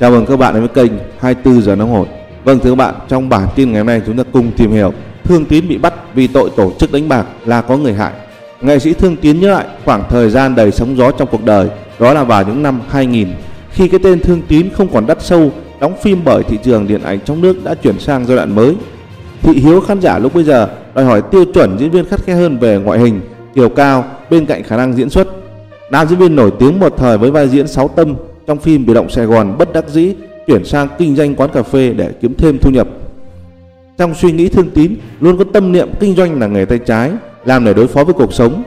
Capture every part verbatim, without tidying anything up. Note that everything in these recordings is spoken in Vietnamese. Chào mừng các bạn đến với kênh hai mươi tư giờ nóng hổi. Vâng thưa các bạn, trong bản tin ngày hôm nay chúng ta cùng tìm hiểu Thương Tín bị bắt vì tội tổ chức đánh bạc là có người hại. Nghệ sĩ Thương Tín nhớ lại khoảng thời gian đầy sóng gió trong cuộc đời, đó là vào những năm hai nghìn, khi cái tên Thương Tín không còn đắt sâu, đóng phim bởi thị trường điện ảnh trong nước đã chuyển sang giai đoạn mới. Thị hiếu khán giả lúc bây giờ đòi hỏi tiêu chuẩn diễn viên khắt khe hơn về ngoại hình, chiều cao bên cạnh khả năng diễn xuất. Nam diễn viên nổi tiếng một thời với vai diễn Sáu Tâm trong phim Biệt động Sài Gòn bất đắc dĩ chuyển sang kinh doanh quán cà phê để kiếm thêm thu nhập. Trong suy nghĩ, Thương Tín luôn có tâm niệm kinh doanh là nghề tay trái, làm để đối phó với cuộc sống.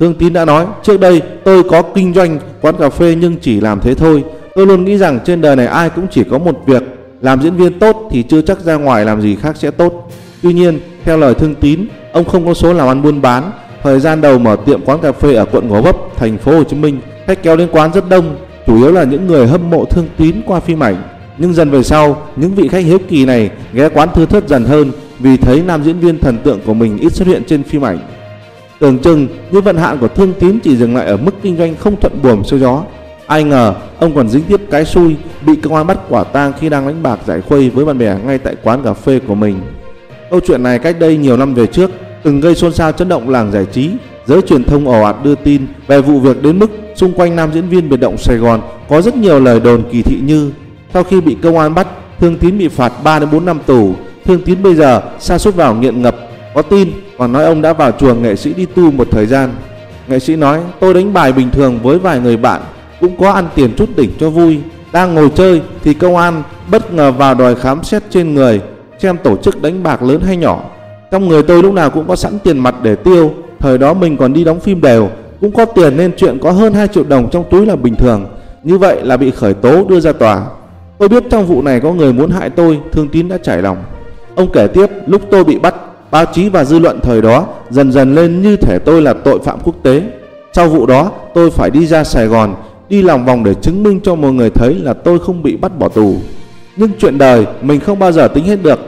Thương Tín đã nói, trước đây tôi có kinh doanh quán cà phê nhưng chỉ làm thế thôi. Tôi luôn nghĩ rằng trên đời này ai cũng chỉ có một việc, làm diễn viên tốt thì chưa chắc ra ngoài làm gì khác sẽ tốt. Tuy nhiên, theo lời Thương Tín, ông không có số làm ăn buôn bán. Thời gian đầu mở tiệm quán cà phê ở quận Gò Vấp, thành phố Hồ Chí Minh, khách kéo đến quán rất đông, chủ yếu là những người hâm mộ Thương Tín qua phim ảnh. Nhưng dần về sau, những vị khách hiếu kỳ này ghé quán thưa thớt dần hơn vì thấy nam diễn viên thần tượng của mình ít xuất hiện trên phim ảnh. Tưởng chừng như vận hạn của Thương Tín chỉ dừng lại ở mức kinh doanh không thuận buồm xuôi gió, ai ngờ ông còn dính tiếp cái xui, bị công an bắt quả tang khi đang đánh bạc giải khuây với bạn bè ngay tại quán cà phê của mình. Câu chuyện này cách đây nhiều năm về trước từng gây xôn xao chấn động làng giải trí. Giới truyền thông ồ ạt đưa tin về vụ việc đến mức xung quanh nam diễn viên Biệt động Sài Gòn có rất nhiều lời đồn kỳ thị, như sau khi bị công an bắt, Thương Tín bị phạt ba đến bốn năm tù. Thương Tín bây giờ sa sút vào nghiện ngập, có tin còn nói ông đã vào chùa nghệ sĩ đi tu một thời gian. Nghệ sĩ nói, tôi đánh bài bình thường với vài người bạn, cũng có ăn tiền chút đỉnh cho vui. Đang ngồi chơi thì công an bất ngờ vào đòi khám xét trên người, xem tổ chức đánh bạc lớn hay nhỏ. Trong người tôi lúc nào cũng có sẵn tiền mặt để tiêu. Thời đó mình còn đi đóng phim đều, cũng có tiền nên chuyện có hơn hai triệu đồng trong túi là bình thường. Như vậy là bị khởi tố đưa ra tòa. Tôi biết trong vụ này có người muốn hại tôi, Thương Tín đã trải lòng. Ông kể tiếp, lúc tôi bị bắt, báo chí và dư luận thời đó dần dần lên như thể tôi là tội phạm quốc tế. Sau vụ đó tôi phải đi ra Sài Gòn, đi lòng vòng để chứng minh cho mọi người thấy là tôi không bị bắt bỏ tù. Nhưng chuyện đời mình không bao giờ tính hết được.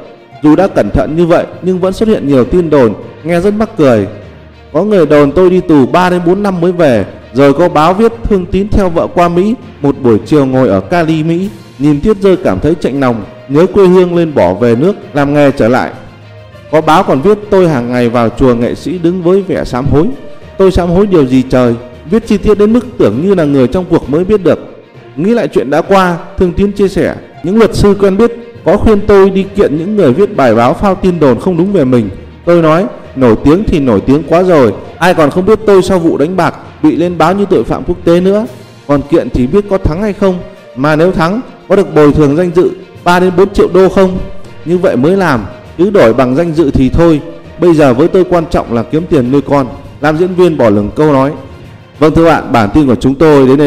Dù đã cẩn thận như vậy nhưng vẫn xuất hiện nhiều tin đồn, nghe rất mắc cười. Có người đồn tôi đi tù ba đến bốn năm mới về, rồi có báo viết Thương Tín theo vợ qua Mỹ, một buổi chiều ngồi ở Cali, Mỹ, nhìn tiết rơi cảm thấy chạnh lòng, nhớ quê hương lên bỏ về nước, làm nghề trở lại. Có báo còn viết tôi hàng ngày vào chùa nghệ sĩ đứng với vẻ sám hối. Tôi sám hối điều gì trời, viết chi tiết đến mức tưởng như là người trong cuộc mới biết được. Nghĩ lại chuyện đã qua, Thương Tín chia sẻ, những luật sư quen biết có khuyên tôi đi kiện những người viết bài báo phao tin đồn không đúng về mình. Tôi nói, nổi tiếng thì nổi tiếng quá rồi, ai còn không biết tôi sau vụ đánh bạc bị lên báo như tội phạm quốc tế nữa. Còn kiện thì biết có thắng hay không, mà nếu thắng có được bồi thường danh dự ba đến bốn triệu đô không? Như vậy mới làm, cứ đổi bằng danh dự thì thôi. Bây giờ với tôi quan trọng là kiếm tiền nuôi con. Làm diễn viên bỏ lửng câu nói. Vâng thưa bạn, bản tin của chúng tôi đến đây là